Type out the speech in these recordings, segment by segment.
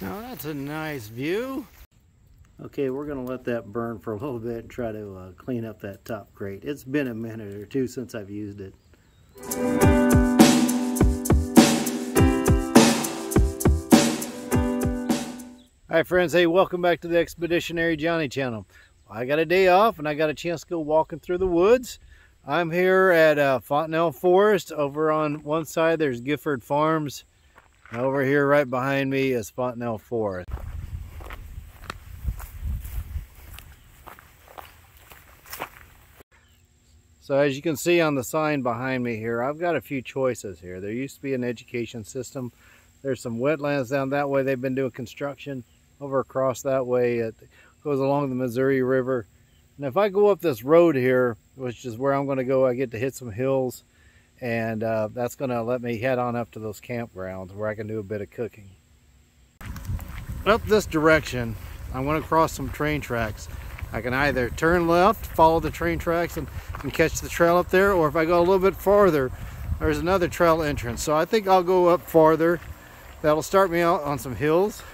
Now that's a nice view. Okay, we're gonna let that burn for a little bit and try to clean up that top grate. It's been a minute or two since I've used it. Hi friends, hey, welcome back to the Expeditionary Johnny Channel. I got a day off and I got a chance to go walking through the woods. I'm here at Fontenelle Forest. Over on one side there's Gifford Farms. And over here right behind me is Fontenelle Forest. So as you can see on the sign behind me here, I've got a few choices here. There used to be an education system. There's some wetlands down that way. They've been doing construction over across that way. It goes along the Missouri River. And if I go up this road here, which is where I'm going to go, I get to hit some hills. And that's going to let me head on up to those campgrounds where I can do a bit of cooking. Up this direction, I want to cross some train tracks. I can either turn left, follow the train tracks and catch the trail up there. Or if I go a little bit farther, there's another trail entrance. So I think I'll go up farther. That'll start me out on some hills.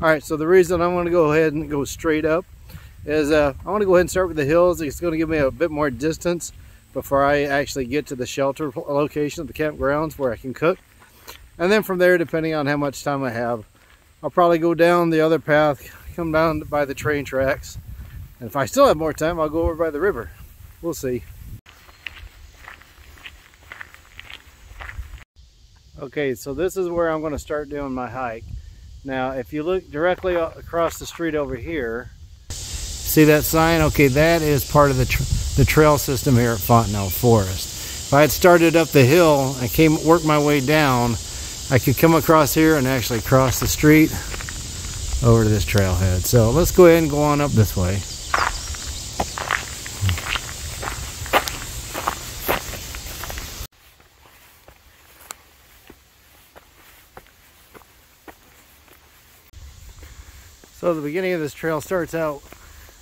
All right, so the reason I want to go ahead and go straight up is I want to go ahead and start with the hills. It's going to give me a bit more distance before I actually get to the shelter location of the campgrounds where I can cook. And then from there, depending on how much time I have, I'll probably go down the other path, come down by the train tracks. And if I still have more time, I'll go over by the river. We'll see. Okay, so this is where I'm going to start doing my hike. Now, if you look directly across the street over here, see that sign? Okay, that is part of the trail system here at Fontenelle Forest. If I had started up the hill and worked my way down, I could come across here and actually cross the street over to this trailhead. So let's go ahead and go on up this way. So the beginning of this trail starts out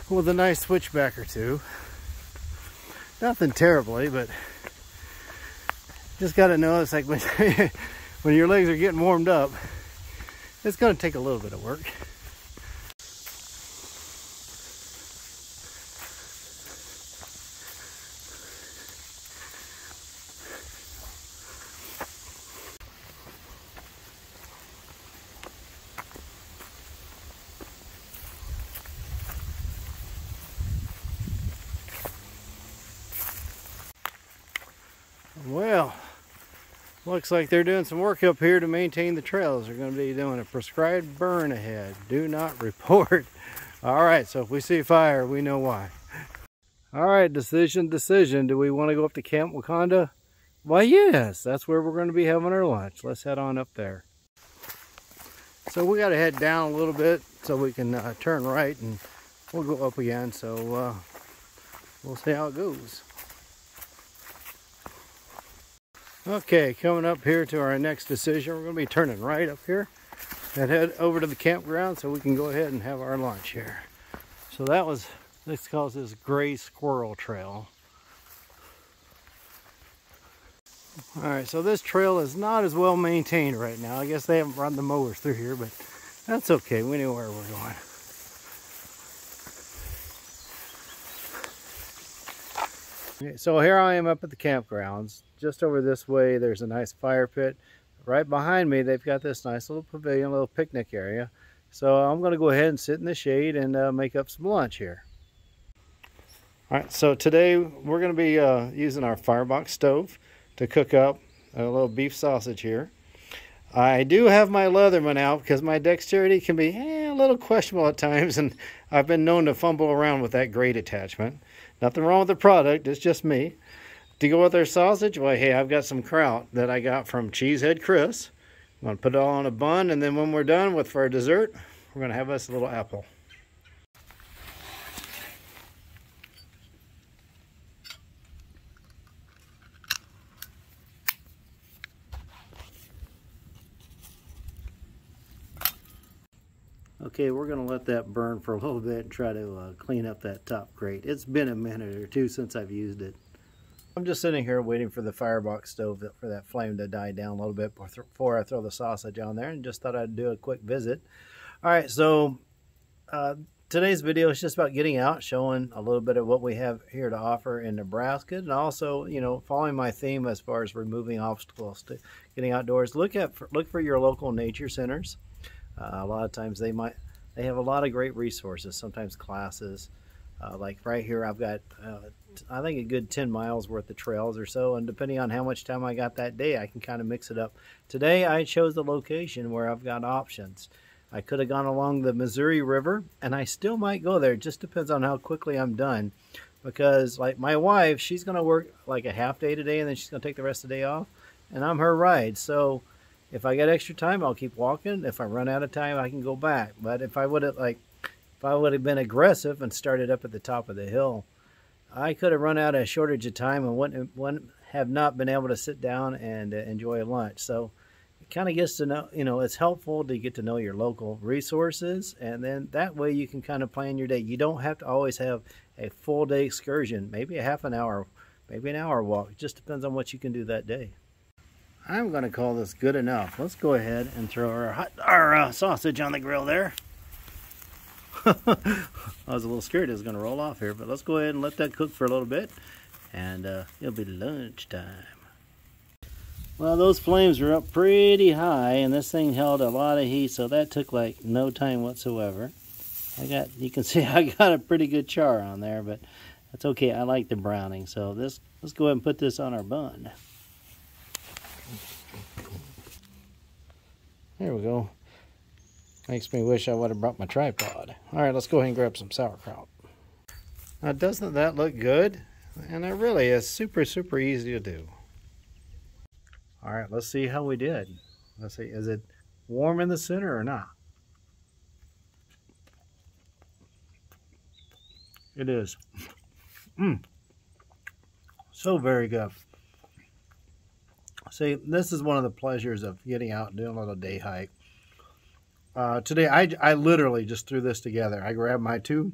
with a nice switchback or two. Nothing terribly, but just gotta notice, like when your legs are getting warmed up, it's gonna take a little bit of work. Well, looks like they're doing some work up here to maintain the trails. They're going to be doing a prescribed burn ahead. Do not report. All right, so if we see fire, we know why. All right, decision. Do we want to go up to Camp Wakanda? Why, yes, that's where we're going to be having our lunch. Let's head on up there. So we got to head down a little bit so we can turn right, and we'll go up again. So we'll see how it goes. Okay, coming up here to our next decision. We're going to be turning right up here and head over to the campground so we can go ahead and have our lunch here. So that was, this calls this Gray Squirrel Trail. Alright, so this trail is not as well maintained right now. I guess they haven't run the mowers through here, but that's okay. We know where we're going. Okay, so here I am up at the campgrounds. Just over this way, there's a nice fire pit. Right behind me, they've got this nice little pavilion, little picnic area. So I'm going to go ahead and sit in the shade and make up some lunch here. All right, so today we're going to be using our Firebox Stove to cook up a little beef sausage here. I do have my Leatherman out because my dexterity can be a little questionable at times, and I've been known to fumble around with that grate attachment. Nothing wrong with the product, it's just me. To go with our sausage, well, hey, I've got some kraut that I got from Cheesehead Chris. I'm going to put it all on a bun, and then when we're done with our dessert, we're going to have us a little apple. Okay, we're going to let that burn for a little bit and try to clean up that top grate. It's been a minute or two since I've used it. I'm just sitting here waiting for the firebox stove, for that flame to die down a little bit before I throw the sausage on there, and just thought I'd do a quick visit. All right, so today's video is just about getting out, showing a little bit of what we have here to offer in Nebraska, and also, you know, following my theme as far as removing obstacles to getting outdoors. Look for your local nature centers. A lot of times they have a lot of great resources, sometimes classes. Like right here, I've got, I think, a good 10 miles worth of trails or so, and depending on how much time I got that day, I can kind of mix it up. Today, I chose the location where I've got options. I could have gone along the Missouri River, and I still might go there. It just depends on how quickly I'm done, because, like, my wife, she's going to work, like, a half day today, and then she's going to take the rest of the day off, and I'm her ride, so if I got extra time, I'll keep walking. If I run out of time, I can go back, but if I would have, like, if I would have been aggressive and started up at the top of the hill, I could have run out of a shortage of time and wouldn't have not been able to sit down and enjoy lunch. So it kind of gets to know, you know, it's helpful to get to know your local resources, and then that way you can kind of plan your day. You don't have to always have a full day excursion, maybe a half an hour, maybe an hour walk. It just depends on what you can do that day. I'm going to call this good enough. Let's go ahead and throw our sausage on the grill there. I was a little scared it was going to roll off here, but let's go ahead and let that cook for a little bit, and it'll be lunchtime. Well, those flames were up pretty high, and this thing held a lot of heat, so that took like no time whatsoever. You can see I got a pretty good char on there, but that's okay. I like the browning, so let's go ahead and put this on our bun. There we go. Makes me wish I would have brought my tripod. All right, let's go ahead and grab some sauerkraut. Now, doesn't that look good? And it really is super, super easy to do. All right, let's see how we did. Let's see, is it warm in the center or not? It is. So very good. See, this is one of the pleasures of getting out and doing a little day hike. Today, I literally just threw this together. I grabbed my two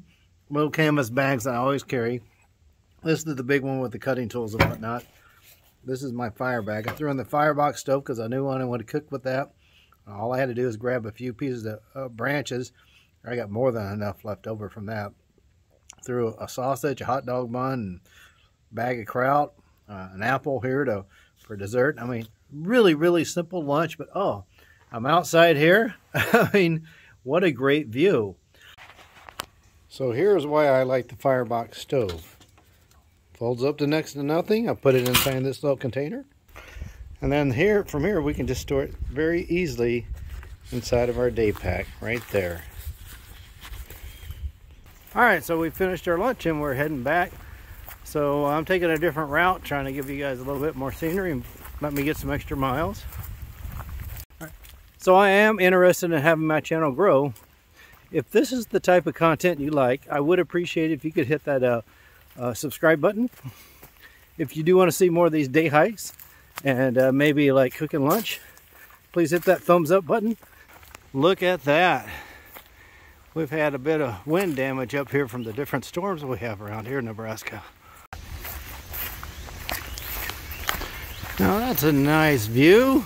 little canvas bags that I always carry. This is the big one with the cutting tools and whatnot. This is my fire bag. I threw in the firebox stove because I knew I wanted to cook with that. All I had to do is grab a few pieces of branches. I got more than enough left over from that. Threw a sausage, a hot dog bun, and a bag of kraut, an apple here for dessert. I mean, really, really simple lunch, but oh, I'm outside here. I mean, what a great view. So here's why I like the firebox stove. Folds up to next to nothing. I put it inside this little container. And then here, from here, we can just store it very easily inside of our day pack right there. All right, so we finished our lunch and we're heading back. So I'm taking a different route, trying to give you guys a little bit more scenery and let me get some extra miles. So I am interested in having my channel grow. If this is the type of content you like, I would appreciate it if you could hit that subscribe button. If you do want to see more of these day hikes and maybe like cooking lunch, please hit that thumbs up button. Look at that. We've had a bit of wind damage up here from the different storms we have around here in Nebraska. Now that's a nice view.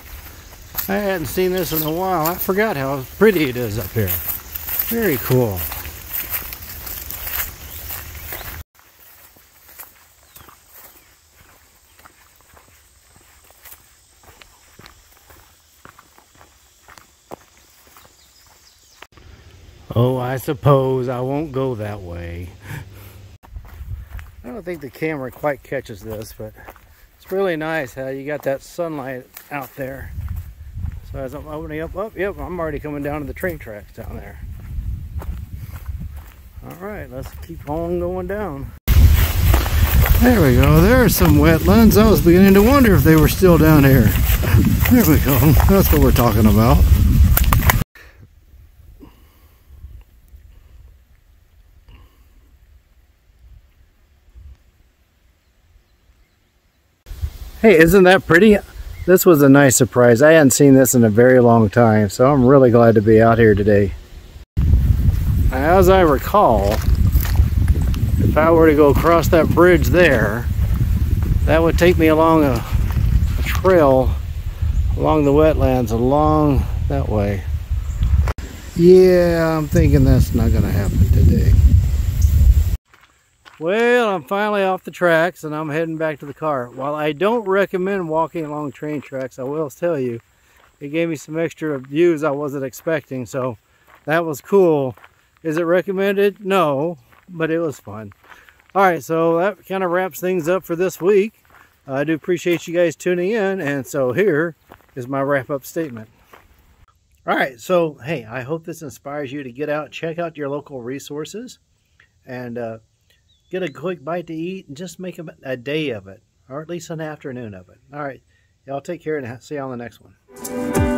I hadn't seen this in a while. I forgot how pretty it is up here. Very cool. Oh, I suppose I won't go that way. I don't think the camera quite catches this, but it's really nice how you got that sunlight out there. As I'm opening up, yep, I'm already coming down to the train tracks down there. All right, let's keep on going down. There we go, there are some wetlands. I was beginning to wonder if they were still down here. There we go, that's what we're talking about. Hey, isn't that pretty? This was a nice surprise. I hadn't seen this in a very long time, so I'm really glad to be out here today. As I recall, if I were to go across that bridge there, That would take me along a trail along the wetlands along that way. Yeah, I'm thinking that's not going to happen today. Well, I'm finally off the tracks and I'm heading back to the car. While I don't recommend walking along train tracks, I will tell you, it gave me some extra views I wasn't expecting, so that was cool. Is it recommended? No, but it was fun. All right, so that kind of wraps things up for this week. I do appreciate you guys tuning in, and so here is my wrap-up statement. All right, so hey, I hope this inspires you to get out, check out your local resources, and get a quick bite to eat and just make a day of it, or at least an afternoon of it. All right, y'all take care and see you on the next one.